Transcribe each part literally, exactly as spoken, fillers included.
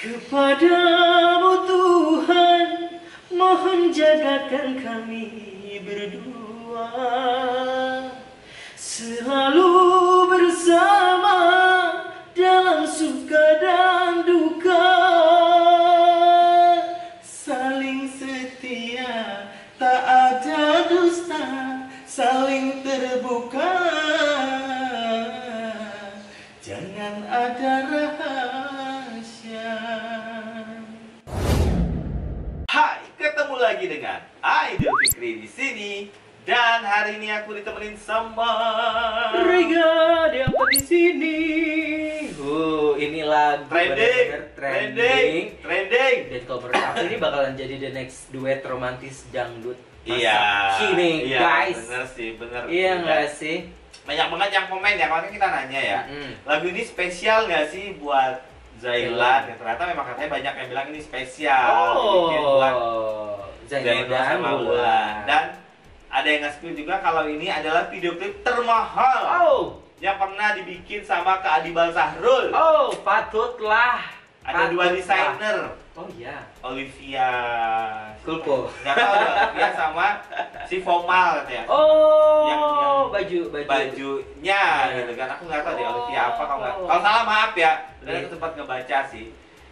Kepadamu Tuhan, mohon jagakan kami berdua, selalu bersama dalam suka dan duka, saling setia, tak ada dusta, saling terbuka, jangan ada rahasia. Hai, ketemu lagi dengan Aidil Fikrie di sini. Dan hari ini aku ditemenin sama Riga, dia apa di sini? Uh, inilah trending, trending, trending. Dan kalau menurut aku ini bakalan jadi the next duet romantis dangdut masa iya, kini, iya, guys. Bener sih, bener. Iya nggak sih? Banyak banget yang komen ya, kemarin kita nanya ya. Mm-hmm. Lagu ini spesial nggak sih buat Zainul? Ya, ternyata memang katanya banyak yang bilang ini spesial. Oh, buat Zainul dan Wulan. Dan ada yang ngasih juga kalau ini adalah video klip termahal oh. yang pernah dibikin sama Kak Adi Balsahrul. Oh, patutlah. Ada patutlah. dua desainer. Oh iya. Olivia Kulpo. Nggak tahu dia sama si Fomal katanya. Oh. Yang, yang baju baju. Bajunya yeah. gitu kan. Aku nggak tahu oh. deh Olivia apa kalau nggak. Kalau salah maaf ya. Dan aku sempat ngebaca sih.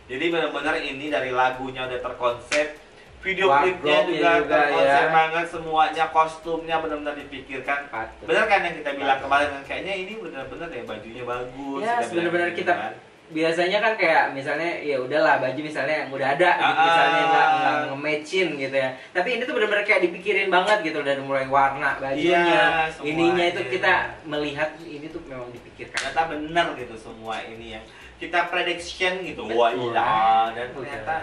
Jadi benar-benar ini dari lagunya udah terkonsep. Video klipnya juga, juga terkonsep ya. banget, semuanya kostumnya benar-benar dipikirkan. Patut. Bener kan yang kita bilang kemarin, kayaknya ini benar-benar ya bajunya bagus. Ya benar-benar kita kan. biasanya kan kayak misalnya ya udahlah baju misalnya yang udah ada, gitu, misalnya nggak nge-matchin gitu ya. Tapi ini tuh benar-benar kayak dipikirin banget gitu dari mulai warna bajunya, ya, ininya itu kita melihat ini tuh memang dipikirkan. Ternyata bener gitu semua ini ya. Kita prediction gitu, wah iya dan ternyata.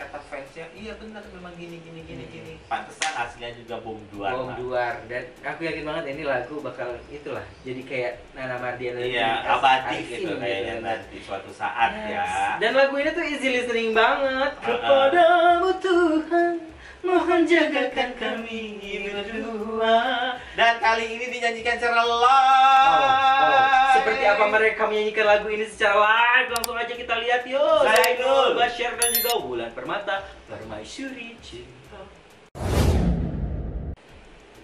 Kata fansnya, iya benar memang gini gini gini hmm. gini. Pantesan hasilnya juga bom duar. Bom duar dan aku yakin banget ini lagu bakal itulah. Jadi kayak Nana Mardian iya, abadi gitu kayaknya nanti suatu saat yes. ya. Dan lagu ini tuh easy listening banget. Uh-uh. Kepadamu Tuhan, mohon jagakan kami berdua. Dan kali ini dinyanyikan secara live. Oh, oh. Seperti apa mereka menyanyikan lagu ini secara live? Langsung aja kita lihat yuk. Zainul, Bashir dan juga Wulan Permata Permaisuri Cinta.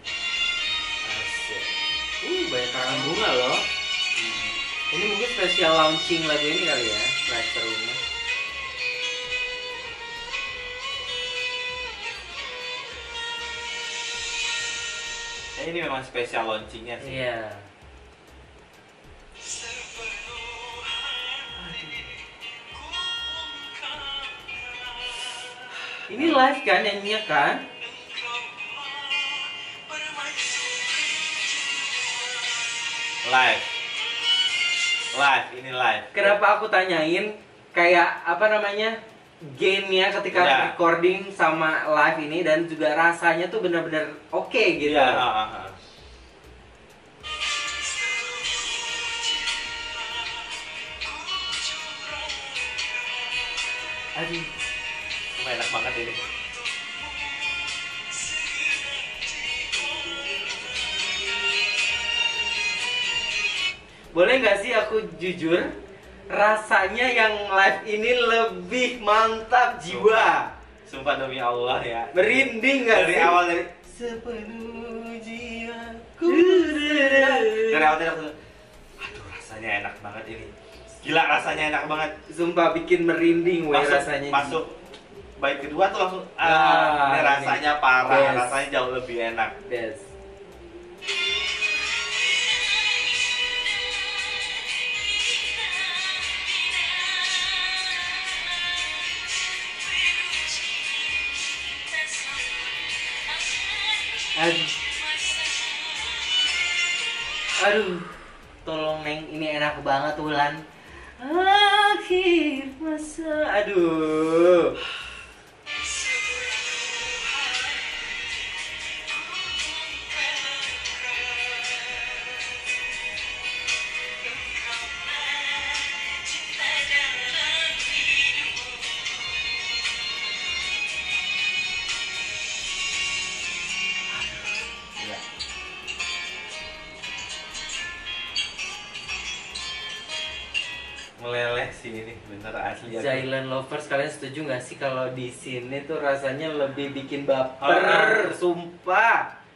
Asik. Uh, banyak karangan bunga loh. Hmm. Ini mungkin spesial launching lagu ini kali ya, Master Uno. Nah, ini memang spesial launchingnya sih. Iya. Yeah. Ini live kan nyanyinya kan? Live. Live, ini live. Kenapa aku tanyain kayak apa namanya? Gainnya ketika ya. recording sama live ini dan juga rasanya tuh benar-benar oke okay, gitu. Ya, uh, uh, uh. Aduh. Enak banget ini. Boleh nggak sih aku jujur, rasanya yang live ini lebih mantap jiwa. Sumpah, Sumpah demi Allah ya. Merinding nggak sih? Dari awal dari sepenuh jiwaku. Dari awal dari awal. Aduh, rasanya enak banget ini. Gila rasanya enak banget. Sumpah bikin merinding weh rasanya. Masuk. Baik kedua tuh langsung ah, ah, ini rasanya ini. parah, yes. rasanya jauh lebih enak. Yes. Aduh. Aduh, tolong neng, ini enak banget Wulan. Akhir masa, aduh. Meleleh sih ini, bener asli. Silent lovers, kalian setuju nggak sih kalau di sini tuh rasanya lebih bikin baper, sumpah.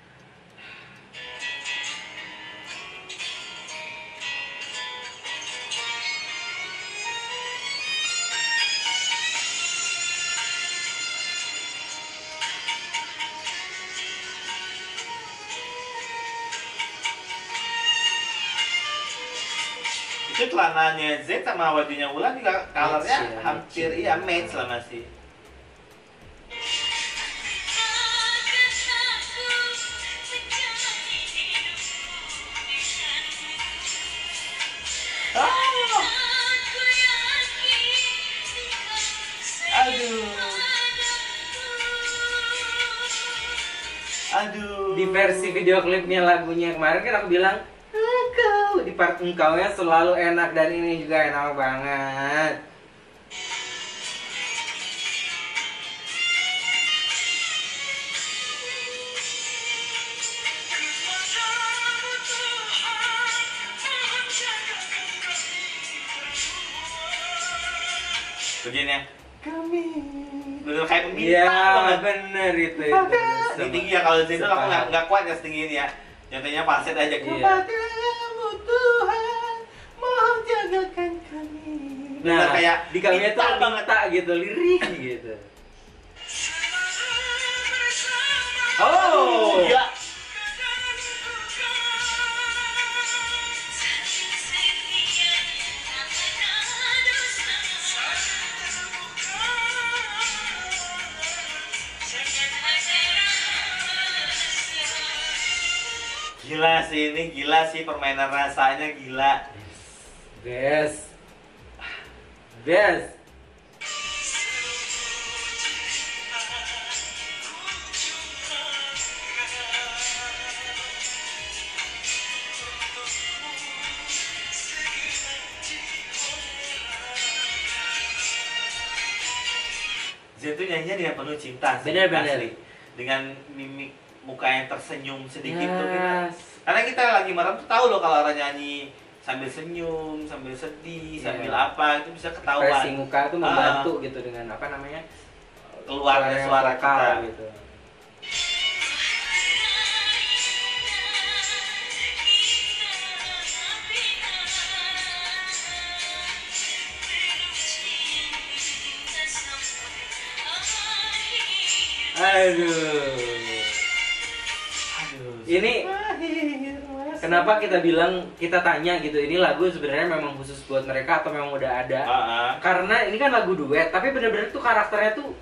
Itu celananya Z sama bajunya Wulan juga colornya ya, hampir match, iya match lah masih. Ah. Aduh. Aduh. Di versi video klipnya lagunya kemarin kan aku bilang di part engkaunya selalu enak, dan ini juga enak banget. Begini kami bener kayak peminta ya, bener itu, itu. Ini tinggi ya, kalau Zainul aku nggak kuat ya setinggi ini ya, nyatanya paset aja gitu. Nah, kayak di kalinya tuh banget tak gitu, lirik gitu. Oh, ya. Gila sih ini, gila sih permainan rasanya, gila. Best. Yes. Zainul nyanyinya dengan penuh cinta, benar-benar dengan mimik muka yang tersenyum sedikit yes. Tuh kita. Karena kita lagi marah tuh tahu loh kalau orang nyanyi sambil senyum, sambil sedih, yeah. Sambil apa, itu bisa ketahuan. Ekspresi muka itu membantu uh, gitu dengan apa namanya keluarnya suara kita gitu. Aduh, aduh. Ini kenapa kita bilang, kita tanya gitu, ini lagu sebenarnya memang khusus buat mereka atau memang udah ada? Uh-huh. Karena ini kan lagu duet, tapi bener-bener tuh karakternya tuh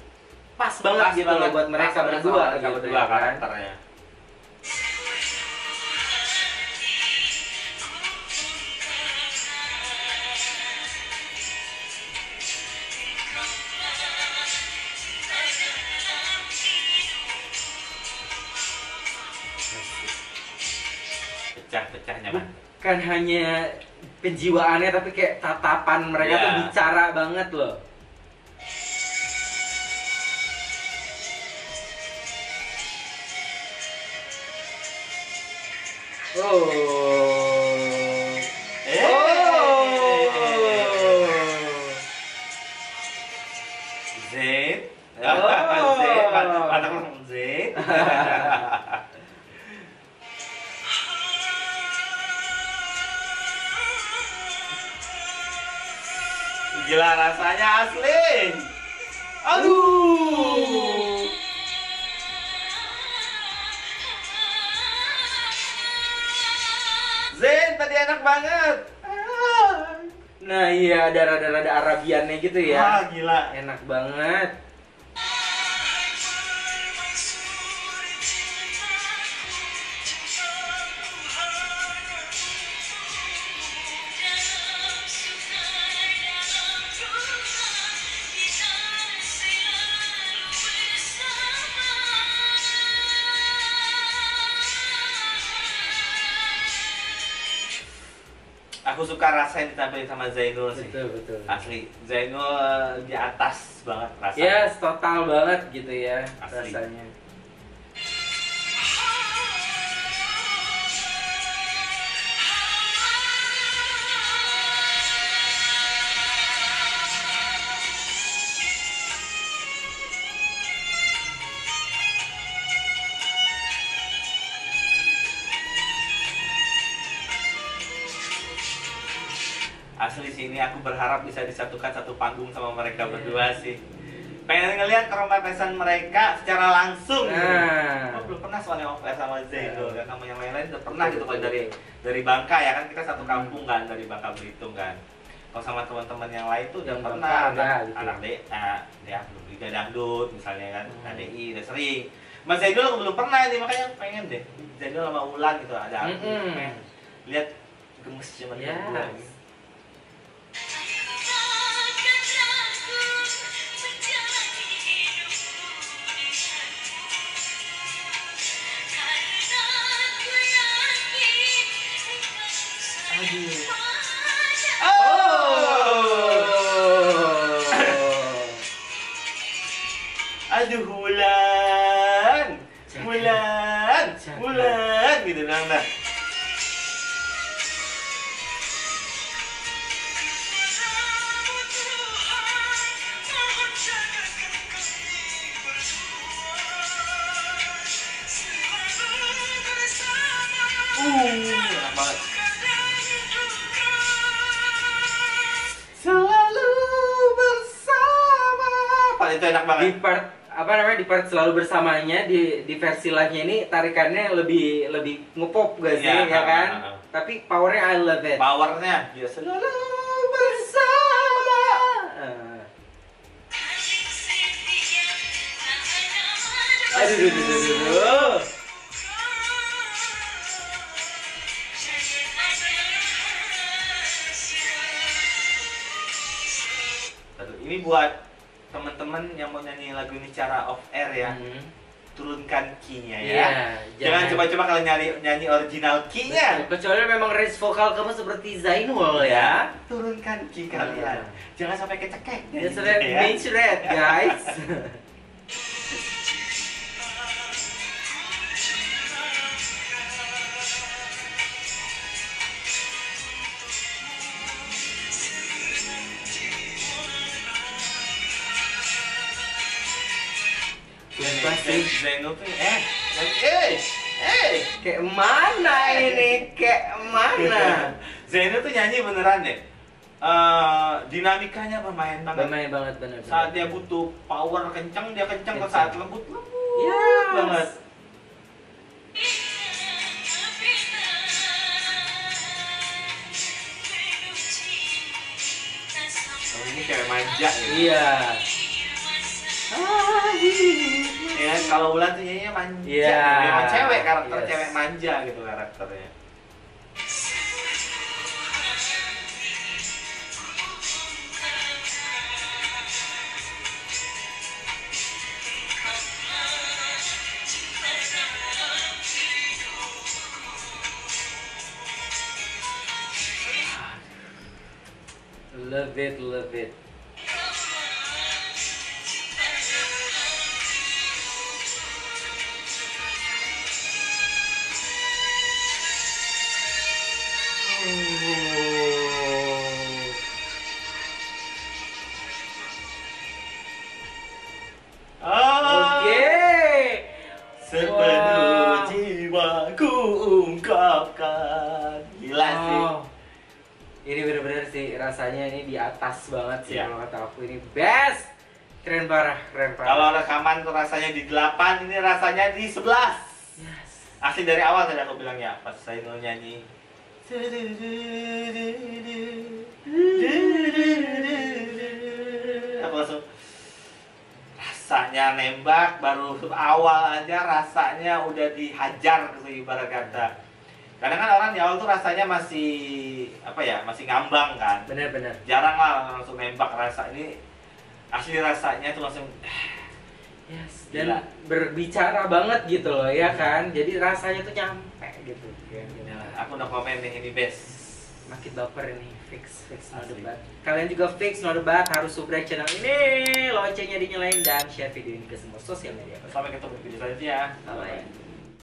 pas banget pas gitu loh buat mereka berdua gitu, berdua kan? Karakternya. Pecah-pecahnya bukan hanya penjiwaannya, tapi kayak tatapan mereka yeah. Tuh bicara banget loh. Oh, eh. Oh, Zain, oh, Zain, anak orang Zain. Gila rasanya asli. Aduh. Zain tadi enak banget. Nah iya, ada rada rada Arabiannya gitu ya. Wah gila. Enak banget. Aku suka rasa yang ditampilkan sama Zainul sih. Betul, betul. Asli, Zainul uh, di atas banget rasanya. Yes, total banget gitu ya asli. Rasanya. asli sih ini. Aku berharap bisa disatukan satu panggung sama mereka berdua sih. Pengen ngeliat kerompepesan mereka secara langsung. Nah. Gitu. Oh, belum pernah soalnya off air sama Zainul, yeah. Dan sama yang lain-lain udah pernah gitu. Kalau dari dari Bangka ya kan, kita satu kampung kan, dari Bangka Belitung kan. Kalau sama teman-teman yang lain tuh udah yang pernah ada, gitu. Anak D A, ya belum Riga Dangdut misalnya kan, hmm. K D I udah sering. Mas Zainul belum pernah nih, makanya pengen deh Zainul sama Wulan gitu ada. Aku, mm -hmm. Lihat gemes cuman yeah. Gitu. Aduh, Wulan, Wulan, Wulan, gitu nang nah. Uh, itu enak banget. Di part apa namanya di part selalu bersamanya di di versi live-nya ini tarikannya lebih lebih ngepop gak sih ya, ya kan? Uh, uh, uh. Tapi powernya I love it. Powernya ya selalu bersama. Uh. Aduh, duh, duh, duh, duh. Ini buat teman-teman yang mau nyanyi lagu ini cara off air ya, hmm. Turunkan key-nya ya. Yeah, jangan coba-coba kalau nyanyi nyanyi original key-nya. Kecuali memang range vokal kamu seperti Zainul ya. Turunkan key kalian. Hmm. Jangan sampai kecekek. That's right, beach red guys. Zainul tuh eh, eh, eh, kayak mana ini, kayak mana? Zainul tuh nyanyi beneran deh. Uh, dinamikanya bermain banget. Bermain banget bener. Saat dia butuh power kencang dia kencang, kalau saat lembut lembut yes. Banget. Kalau ini kayak manja gitu. Iya. Ya kalau Wulan tuh nyanyinya manja, yeah. Memang cewek karakter yes. Cewek manja gitu karakternya. Love it, love it. Sepenuh jiwa ku ungkapkan. Gila sih. Ini bener-bener sih rasanya ini di atas banget sih kalau kata aku, ini best. Keren parah, keren parah. Kalau rekaman tuh rasanya di delapan, ini rasanya di sebelas. Yes. Asli dari awal tadi aku bilang ya pas Zainul nyanyi. Aku langsung rasanya nembak, baru awal aja rasanya udah dihajar gitu ibarat kata. Kadang kan orang di awal tuh rasanya masih apa ya, masih ngambang kan. Bener-bener. Jarang lah langsung nembak rasa ini, asli rasanya tuh langsung. Yes. Dan gila. Berbicara banget gitu loh ya kan. Jadi rasanya tuh nyampe gitu. Ya, gitu. Aku udah komen nih ini best. Makin baper ini, fix, fix, no debat. Kalian juga fix, no debat, harus subscribe channel ini, loncengnya dinyalain, dan share video ini ke semua sosial media. Sampai ketemu di video selanjutnya. Bye-bye.